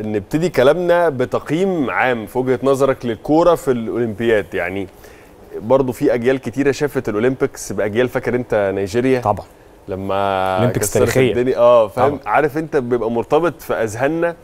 نبتدي كلامنا بتقييم عام في وجهة نظرك للكورة في الأولمبياد. يعني برضو في أجيال كتيرة شافت الأولمبيكس بأجيال. فاكر أنت نيجيريا طبعا لما أولمبيكس تاريخية فاهم؟ عارف أنت بيبقى مرتبط في أذهاننا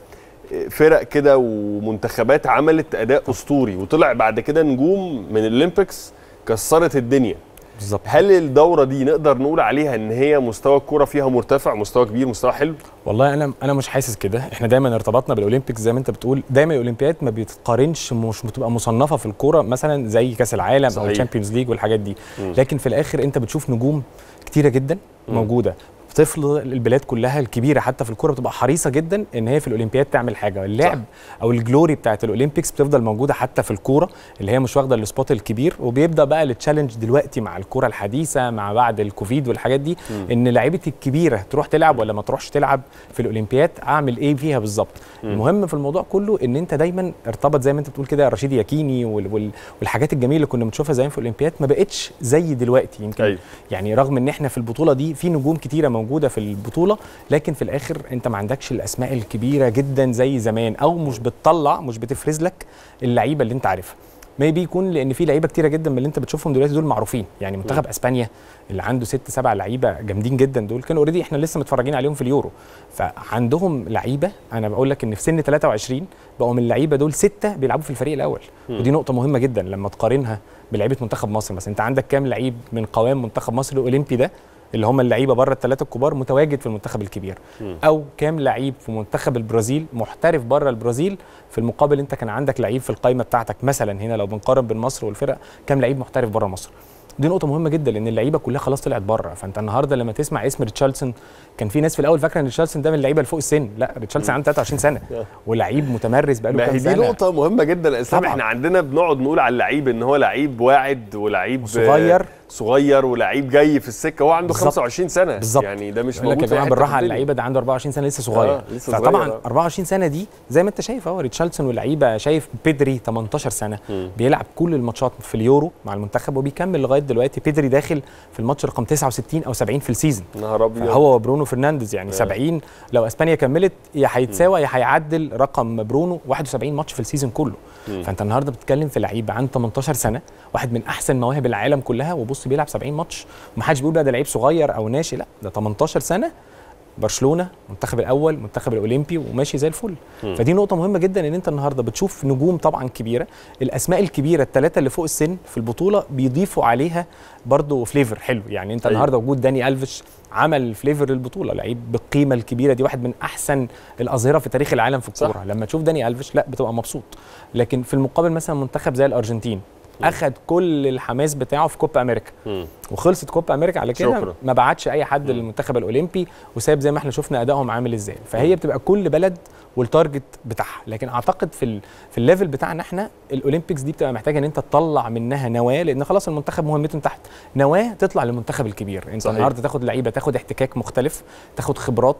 فرق كده ومنتخبات عملت أداء أسطوري وطلع بعد كده نجوم من الأولمبيكس كسرت الدنيا بالظبط. هل الدورة دي نقدر نقول عليها ان هي مستوى الكورة فيها مرتفع، مستوى كبير، مستوى حلو؟ والله انا مش حاسس كده. احنا دايما ارتبطنا بالاولمبيكس زي ما انت بتقول، دايما الاولمبياد ما بيتقارنش، مش بتبقى مصنفة في الكورة مثلا زي كاس العالم صحيح. او الشامبيونز ليج والحاجات دي. لكن في الاخر انت بتشوف نجوم كتيرة جدا موجودة. طفل البلاد كلها الكبيره حتى في الكوره بتبقى حريصه جدا ان هي في الاولمبياد تعمل حاجه. اللعب صح. او الجلوري بتاعت الاولمبيكس بتفضل موجوده حتى في الكوره اللي هي مش واخده السبوت الكبير. وبيبدا بقى التشالنج دلوقتي مع الكوره الحديثه مع بعد الكوفيد والحاجات دي ان لعيبه الكبيره تروح تلعب ولا ما تروحش تلعب في الاولمبياد، اعمل ايه فيها بالظبط. المهم في الموضوع كله ان انت دايما ارتبط زي ما انت بتقول كده رشيد ياكيني والحاجات الجميله اللي كنا بنشوفها زمان في الاولمبياد ما بقتش زي دلوقتي يمكن أي. يعني رغم ان احنا في البطوله دي في نجوم كتيره موجوده في البطوله، لكن في الاخر انت ما عندكش الاسماء الكبيره جدا زي زمان، او مش بتفرز لك اللعيبه اللي انت عارفها. مايبي يكون لان في لعيبه كتيره جدا من اللي انت بتشوفهم دلوقتي دول معروفين. يعني منتخب اسبانيا اللي عنده 6-7 لعيبه جامدين جدا، دول كانوا اوريدي احنا لسه متفرجين عليهم في اليورو. فعندهم لعيبه انا بقول لك ان في سن 23 بقوا من اللعيبه دول 6 بيلعبوا في الفريق الاول. ودي نقطه مهمه جدا لما تقارنها بلعيبه منتخب مصر مثلا. انت عندك كام لعيب من قوام منتخب مصر الاولمبي ده اللي هم اللعيبه بره الثلاثه الكبار متواجد في المنتخب الكبير، او كام لعيب في منتخب البرازيل محترف بره البرازيل. في المقابل انت كان عندك لعيب في القائمه بتاعتك مثلا هنا لو بنقارن بين مصر والفرق كام لعيب محترف بره مصر. دي نقطه مهمه جدا لان اللعيبه كلها خلاص طلعت بره. فانت النهارده لما تسمع اسم ريتشارلسون، كان في ناس في الاول فاكره ان ريتشارلسون ده من اللعيبه اللي فوق السن، لا ريتشارلسون عنده 23 سنه ولعيب متمرس بقاله كام سنه. دي نقطه مهمه جدا لاسلام. احنا عندنا بنقعد نقول على اللعيب ان هو لعيب واعد ولعيب صغير ولعيب جاي في السكه، هو عنده بالزبط. 25 سنه بالزبط. يعني ده مش موجود. لكن بالراحه على اللعيبه، ده عنده 24 سنه لسه صغير. فطبعا 24 سنه دي زي ما انت شايف اهو ريتشارلسون واللعيبه. شايف بيدري 18 سنه بيلعب كل الماتشات في اليورو مع المنتخب وبيكمل لغايه دلوقتي. بيدري داخل في الماتش رقم 69 او 70 في السيزون، هو وبرونو فرنانديز يعني 70. لو اسبانيا كملت يا هيتساوى يا هيعدل رقم برونو 71 ماتش في السيزون كله. فانت النهارده بتتكلم في لعيب عنده 18 سنه، واحد من احسن مواهب العالم كلها، وبص بيلعب 70 ماتش. ومحدش بيقول بقى ده لعيب صغير او ناشئ، لا ده 18 سنه برشلونه المنتخب الاول المنتخب الاولمبي وماشي زي الفل. فدي نقطه مهمه جدا ان انت النهارده بتشوف نجوم طبعا كبيره. الاسماء الكبيره الثلاثه اللي فوق السن في البطوله بيضيفوا عليها برضو فليفر حلو. يعني انت النهارده وجود داني ألفيش عمل فليفر للبطوله، لعيب بالقيمه الكبيره دي، واحد من احسن الاظهره في تاريخ العالم في الكوره. لما تشوف داني ألفيش لا بتبقى مبسوط. لكن في المقابل مثلا منتخب زي الارجنتين اخذ كل الحماس بتاعه في كوبا امريكا وخلصت كوبا امريكا على كده، ما بعتش اي حد للمنتخب الاولمبي وساب زي ما احنا شفنا ادائهم عامل ازاي. فهي بتبقى كل بلد والتارجت بتاعها. لكن اعتقد في الليفل بتاعنا احنا الاولمبيكس دي بتبقى محتاجه ان انت تطلع منها نواه، لان خلاص المنتخب مهمته تحت نواه تطلع للمنتخب الكبير. انت النهارده تاخد لعيبه، تاخد احتكاك مختلف، تاخد خبرات.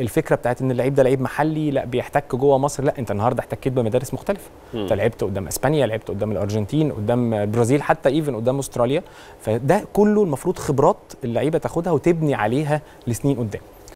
الفكره بتاعت ان اللعيب ده لعيب محلي لا بيحتك جوه مصر، لا انت النهارده احتكيت بمدارس مختلفه. انت لعبت قدام اسبانيا، لعبت قدام الارجنتين، قدام البرازيل، حتى ايفن قدام استراليا. فده كله المفروض خبرات اللعيبه تاخدها وتبني عليها لسنين قدام.